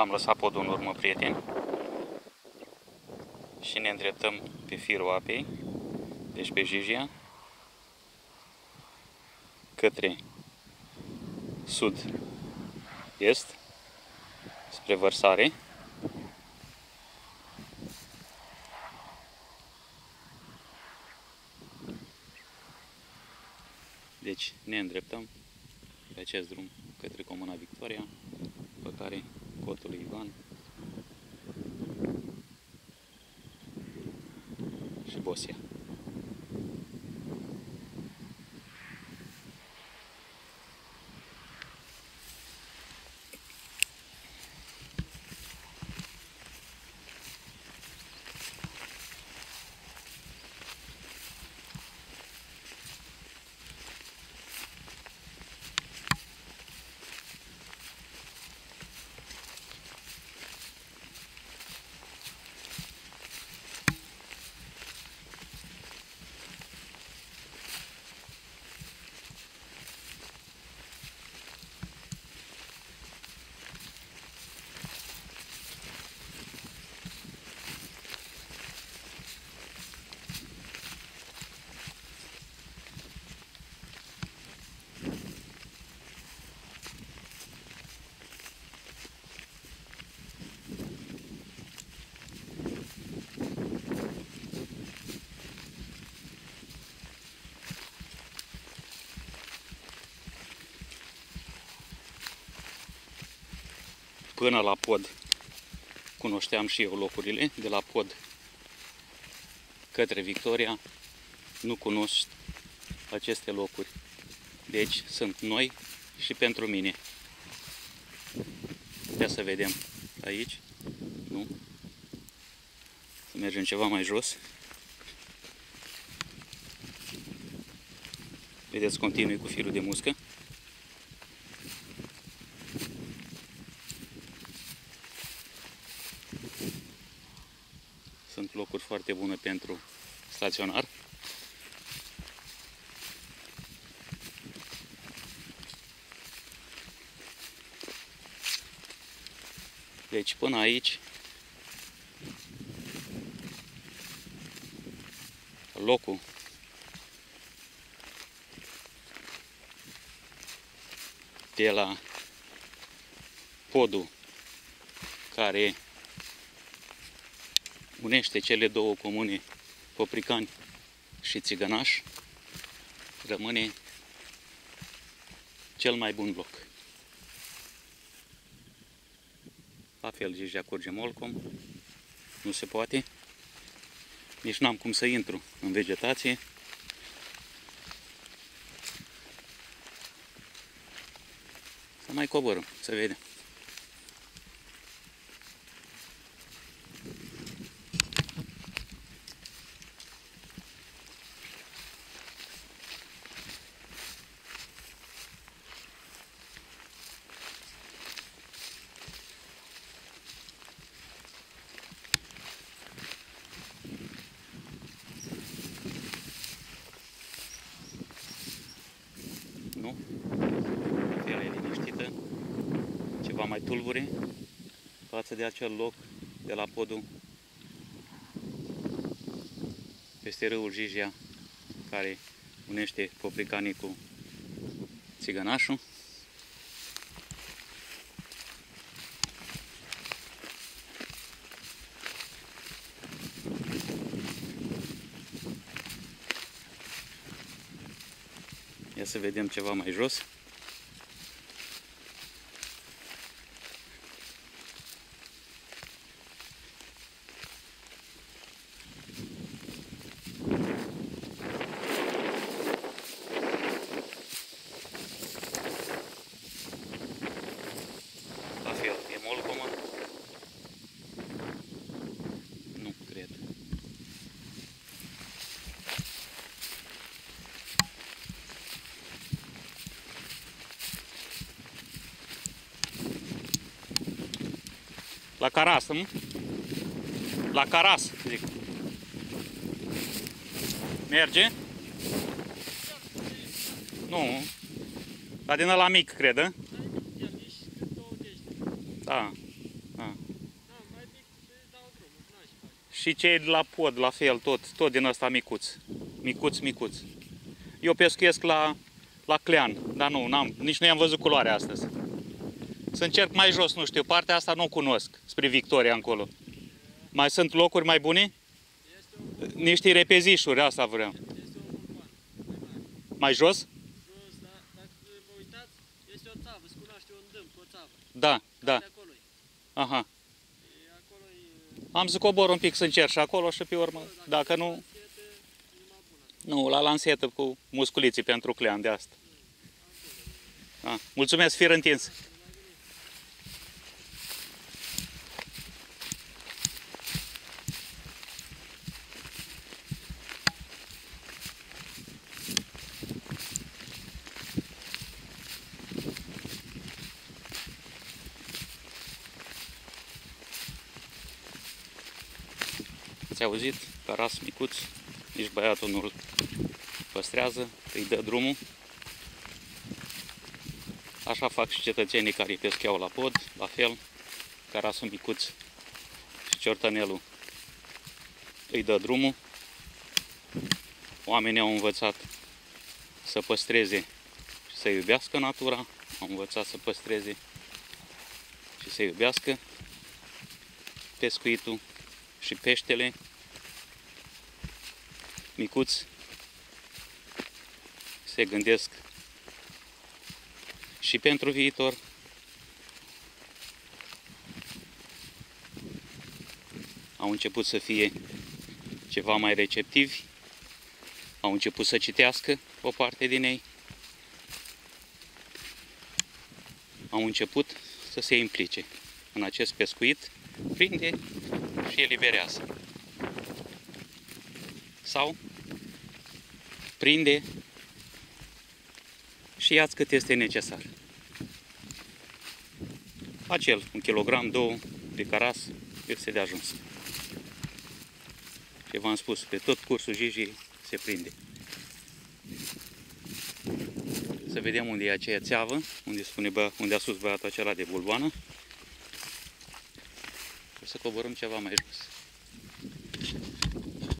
Am lăsat podul în urmă, prieteni, și ne îndreptăm pe firul apei, deci pe Jijia, către sud-est, spre vărsare. Deci ne îndreptăm pe acest drum către Comuna Victoria, după care Cotul lui Ivan și Bosia. Până la pod cunoșteam și eu locurile, de la pod către Victoria nu cunosc aceste locuri, deci sunt noi și pentru mine. Ia să vedem aici, nu? Să mergem ceva mai jos. Vedeți, continui cu firul de muscă. Sunt locuri foarte bune pentru staționar. Deci până aici locul de la podul care unește cele două comune, Popricani și Țigănaș, rămâne cel mai bun loc. La fel, Jijia curge molcom, nu se poate, nici n-am cum să intru în vegetație. Să mai coborăm, să vedem. Pielea e liniștită, ceva mai tulbure față de acel loc de la podul peste râul Jijia, care unește Popricanii cu Țigănașul. Ia să vedem ceva mai jos. La fel, e molcomă? Nu cred. La Caras, nu? La Caras, zic. Merge? Nu. Dar din ăla mic, cred, a? Da, Și cei de la pod, la fel, tot din ăsta micuț. Eu pescuiesc la clean, dar nici nu i-am văzut culoarea astăzi. Să încerc mai jos, nu știu, partea asta nu o cunosc, spre Victoria încolo. Mai sunt locuri mai bune? Niște repezișuri, asta vreau. Mai jos? Jos, da, dacă vă uitați, este o țavă, se cunoaște un dâmp, o țavă. Da, da. Aha. Am să cobor un pic să încerc și acolo și pe urmă, dacă nu... Nu, la lansetă cu musculiții pentru clean de asta. Da. Mulțumesc, fir întins! Ați auzit? Caras micuț, nici băiatul nu-l păstrează, îi dă drumul. Așa fac și cetățenii care pescuiau la pod, la fel, carasul micuț și ciortanelul îi dă drumul. Oamenii au învățat să păstreze și să iubească natura, au învățat să păstreze și să iubească pescuitul și peștele. Micuți se gândesc și pentru viitor. Au început să fie ceva mai receptivi, au început să citească o parte din ei, au început să se implice în acest pescuit, prinde și eliberează. Sau prinde și ia-ți cât este necesar. Acel, 1 kg, 2 de caras, este de ajuns. Și v-am spus, pe tot cursul Jijiei se prinde. Să vedem unde e aceea țeavă, unde a sus băiatul acela de bulboană. O să coborâm ceva mai jos.